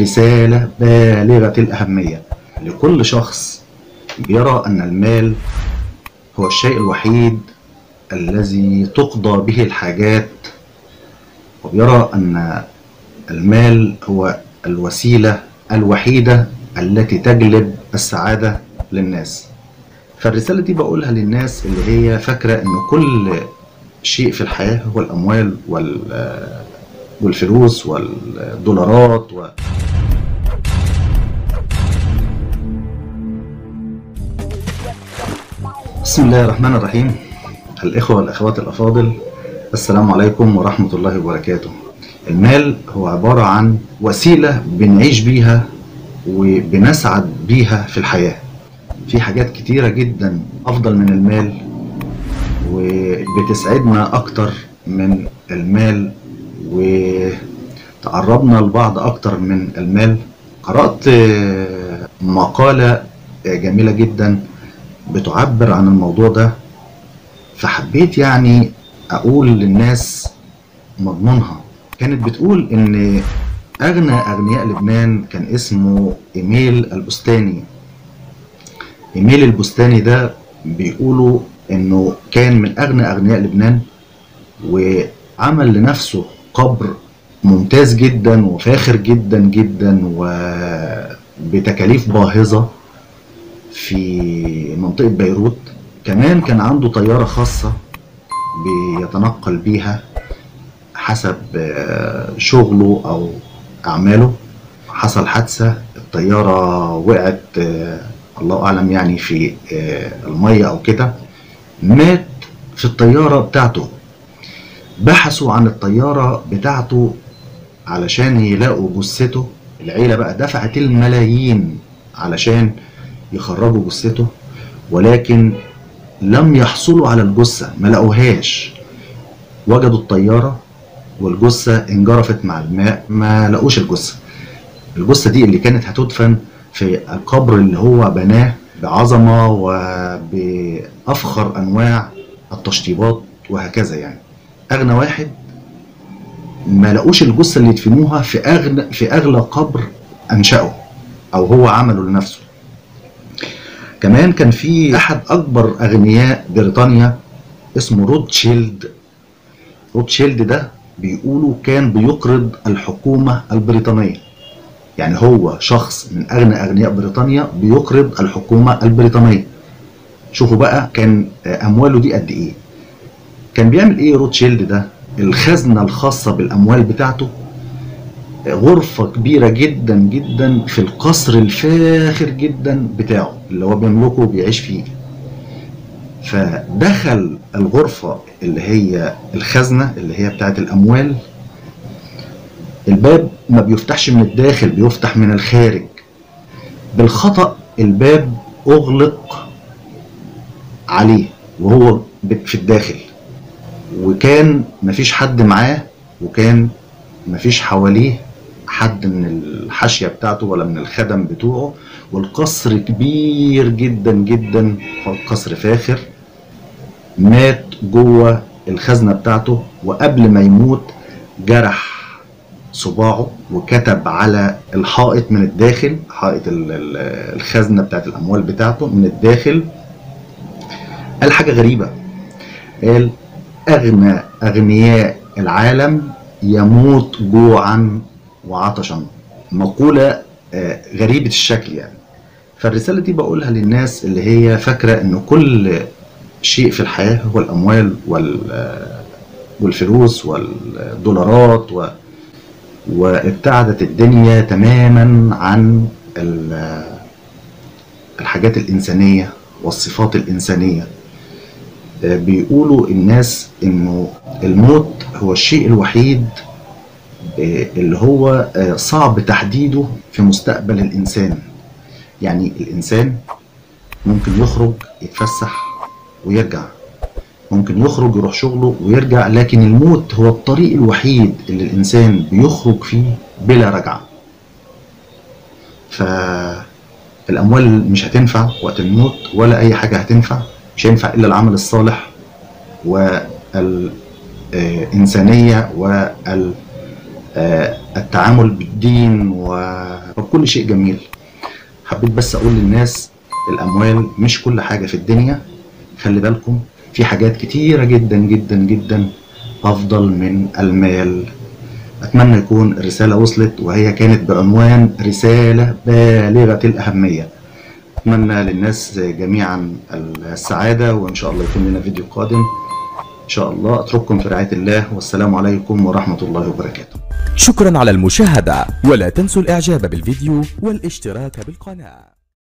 رسالة بالغة الأهمية لكل شخص يرى أن المال هو الشيء الوحيد الذي تقضى به الحاجات، ويرى أن المال هو الوسيلة الوحيدة التي تجلب السعادة للناس. فالرسالة دي بقولها للناس اللي هي فاكرة أن كل شيء في الحياة هو الأموال والفلوس والدولارات بسم الله الرحمن الرحيم. الإخوة والأخوات الأفاضل، السلام عليكم ورحمة الله وبركاته. المال هو عبارة عن وسيلة بنعيش بيها وبنسعد بيها في الحياة. في حاجات كتيرة جدا أفضل من المال وبتسعدنا أكتر من المال وتقربنا لبعض أكتر من المال. قرأت مقالة جميلة جدا بتعبر عن الموضوع ده، فحبيت يعني أقول للناس مضمونها. كانت بتقول إن أغنى أغنياء لبنان كان اسمه ايميل البستاني. ايميل البستاني ده بيقولوا إنه كان من أغنى أغنياء لبنان، وعمل لنفسه قبر ممتاز جدا وفاخر جدا جدا وبتكاليف باهظة في منطقة بيروت. كمان كان عنده طيارة خاصة بيتنقل بيها حسب شغله أو أعماله. حصل حادثة، الطيارة وقعت الله أعلم يعني في المية أو كده، مات في الطيارة بتاعته. بحثوا عن الطيارة بتاعته علشان يلاقوا جثته. العيلة بقى دفعت الملايين علشان يخرجوا جثته، ولكن لم يحصلوا على الجثة، ما لقوهاش. وجدوا الطيارة والجثة انجرفت مع الماء، ما لقوش الجثة. الجثة دي اللي كانت هتدفن في القبر اللي هو بناه بعظمة وبأفخر أنواع التشطيبات وهكذا. يعني أغنى واحد ما لقوش الجثة اللي يدفنوها في أغلى قبر أنشأه أو هو عمله لنفسه. كمان كان في أحد أكبر أغنياء بريطانيا اسمه روتشيلد. روتشيلد ده بيقولوا كان بيقرض الحكومة البريطانية، يعني هو شخص من أغنى أغنياء بريطانيا بيقرض الحكومة البريطانية. شوفوا بقى كان أمواله دي قد إيه. كان بيعمل إيه روتشيلد ده؟ الخزنة الخاصة بالأموال بتاعته غرفة كبيرة جدا جدا في القصر الفاخر جدا بتاعه اللي هو بيملكه وبيعيش فيه. فدخل الغرفة اللي هي الخزنة اللي هي بتاعت الأموال، الباب ما بيفتحش من الداخل، بيفتح من الخارج. بالخطأ الباب أغلق عليه وهو في الداخل، وكان مفيش حد معاه، وكان مفيش حواليه حد من الحاشية بتاعته ولا من الخدم بتوعه. والقصر كبير جدا جدا، قصر فاخر. مات جوه الخزنة بتاعته، وقبل ما يموت جرح صباعه وكتب على الحائط من الداخل، حائط الخزنة بتاعت الأموال بتاعته من الداخل. قال حاجة غريبة، قال أغنى أغنياء العالم يموت جوعا وعطشا. مقولة غريبة الشكل يعني. فالرسالة دي بقولها للناس اللي هي فاكرة أن كل شيء في الحياة هو الأموال والفلوس والدولارات وابتعدت الدنيا تماما عن الحاجات الإنسانية والصفات الإنسانية. بيقولوا الناس إنه الموت هو الشيء الوحيد اللي هو صعب تحديده في مستقبل الإنسان. يعني الإنسان ممكن يخرج يتفسح ويرجع، ممكن يخرج يروح شغله ويرجع، لكن الموت هو الطريق الوحيد اللي الإنسان بيخرج فيه بلا رجعة. فالأموال مش هتنفع وقت الموت ولا أي حاجة هتنفع، مش هينفع إلا العمل الصالح والإنسانية التعامل بالدين وكل شيء جميل. حبيت بس اقول للناس الاموال مش كل حاجه في الدنيا، خلي بالكم في حاجات كتيره جدا جدا جدا افضل من المال. اتمنى يكون الرساله وصلت، وهي كانت بعنوان رساله بالغه الاهميه. اتمنى للناس جميعا السعاده، وان شاء الله يكون لنا فيديو قادم إن شاء الله. أترككم في رعاية الله، والسلام عليكم ورحمة الله وبركاته. شكرا على المشاهدة، ولا تنسوا الإعجاب بالفيديو والاشتراك بالقناة.